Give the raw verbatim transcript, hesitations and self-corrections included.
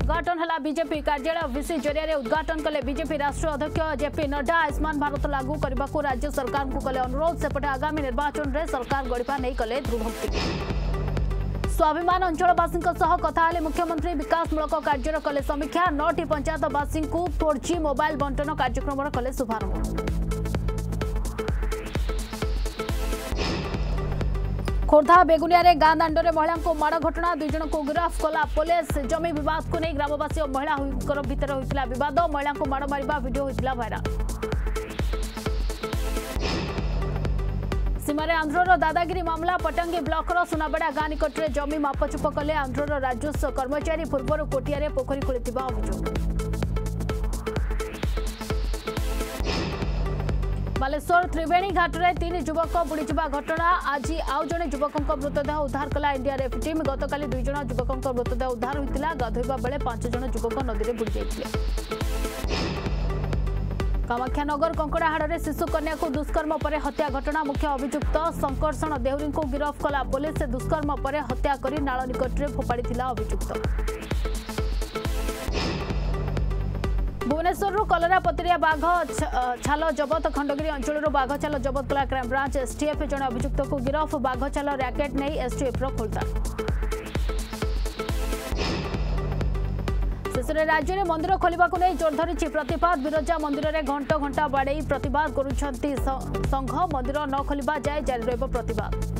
उद्घाटन है बीजेपी कार्यालय ओबीसी जरिया उद्घाटन कले बीजेपी राष्ट्रीय अध्यक्ष जेपी नड्डा आयुष्मान भारत लागू करने को राज्य सरकार को कले अनुरोध। सेपटे आगामी निर्वाचन में सरकार गढ़ा नहीं कले दृढ़ोक्ति। स्वाभिमान अंचलवासी कथा मुख्यमंत्री विकासमूलक कार्यर कले समीक्षा। नौटी पंचायतवासी को फोर जी मोबाइल बंटन कार्यक्रम कले शुभारंभ। खोर्धा बेगुनिया रे गां दांड रे महिला को माड़ घटना दुई जन को गिरफ्त कला पुलिस। जमी विवाद को नहीं ग्रामवासी और महिला भितर होता बद महिला को माड़ मार भिडियो होता भाइराल। सीमार आंध्रर दादागिरी मामला पटंगी ब्लकर सुनाबेड़ा गां निकट जमी मापचुप कले आंध्रर राजस्व कर्मचारी। पूर्वर कोटिया पोखरी खोली अभियोग। बालेश्वर त्रिवेणी घाट में तीन युवक बुड़ीजा घटना। आज आउ जड़े युवकों मृतदेह उद्धार कला एनडीआरएफ टीम। गतकाली दुई जन युवकों मृतदेह उद्धार होता। गाधोइबा बेले पांच जन युवक नदी में बुड़ी जाइथिले। कामाख्यानगर कंकड़ाहाड़ में शिशुकन्या को दुष्कर्म पर हत्या घटना। मुख्य अभियुक्त शंकरसण देहुरी को गिरफ्त कला पुलिस। से दुष्कर्म पर हत्या कर नाल निकट में फोपाड़ी अभियुक्त। भुवनेश्वर कलरा पतरिया बाघ छाल जबत। खंडगिरी अंचल बाघ छाल जबत कला क्राइमब्रांच एसटीएफ। जड़े अभियुक्त को गिरफ। बाघ छाल रैकेट नहीं एसटीएफ खोलता। शेष राज्य में मंदिर खोलने को नहीं जोर धरी प्रतिवाद। विरजा मंदिर में घंटा घंटा बाड़े प्रतिवाद कर संघ। मंदिर न खोलने जाए जारी रहिब प्रतिवाद।